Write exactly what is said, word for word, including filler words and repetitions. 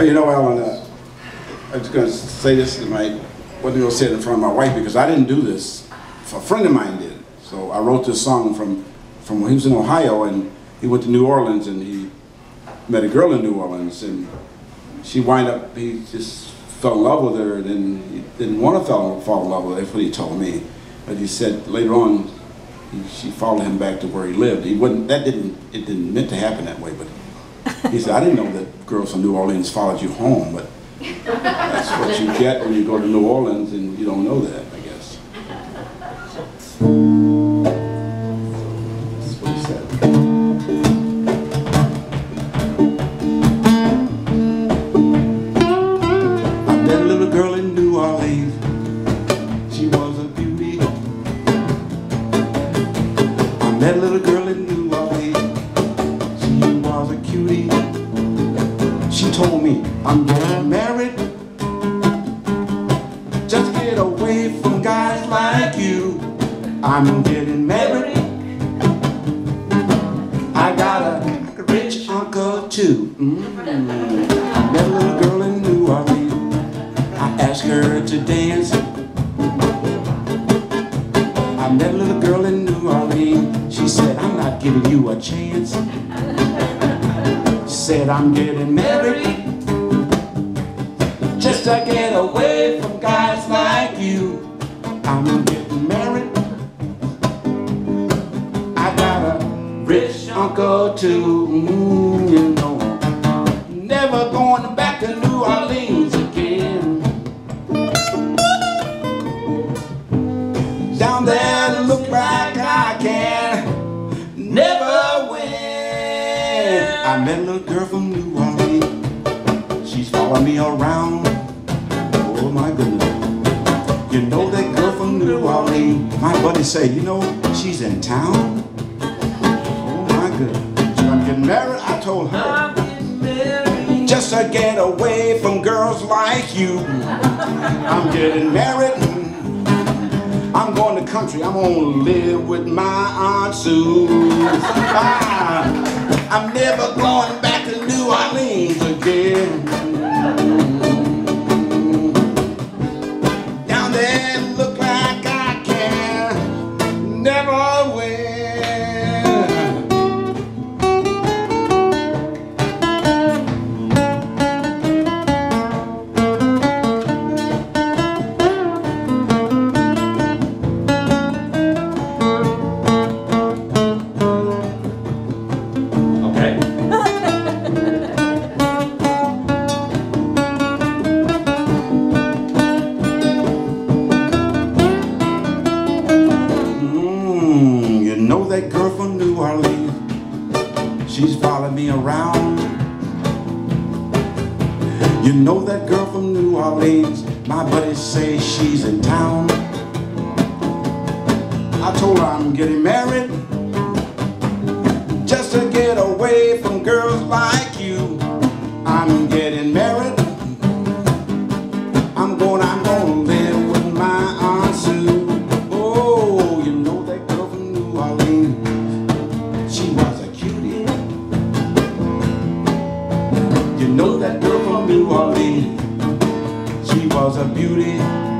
You know, Alan, uh, I was going to say this to my, wasn't going to say it in front of my wife because I didn't do this. A friend of mine did. So I wrote this song from, from when he was in Ohio, and he went to New Orleans, and he met a girl in New Orleans, and she wound up, he just fell in love with her, and then he didn't want to fall, fall in love with her. That's what he told me. But he said later on, he, she followed him back to where he lived. He wouldn't, that didn't, it didn't meant to happen that way, but he said, I didn't know that girls from New Orleans followed you home, but that's what you get when you go to New Orleans and you don't know that, I guess. That's what he said. I met a little girl in New Orleans. She was a beauty. I met a little girl in New Orleans. She was a cutie. She told me, I'm getting married. Just get away from guys like you. I'm getting married. I got a rich uncle too. Mm-hmm. I met a little girl in New Orleans. I asked her to dance. I met a little girl in New Orleans. She said, I'm not giving you a chance. She said, I'm getting married. Just to get away from guys like you, I'm getting married. I got a rich uncle too, mm, you know. Never going back to New Orleans again. Down there look like I can never win. I met a little girl from New Orleans. She's following me around. Oh my goodness. You know that girl from New Orleans? My buddy say, you know, she's in town. Oh my goodness. I'm getting married, I told her. I'm getting married. Just to get away from girls like you. I'm getting married. I'm going to country. I'm gonna live with my Aunt Sue. Ah, I'm never going back to New Orleans again. That girl from New Orleans, she's following me around. You know that girl from New Orleans, my buddies say she's in town. I told her I'm getting married, just to get away from girls like you. I'm getting married. I'm going, I'm going. Know that girl from New Orleans, she was a beauty.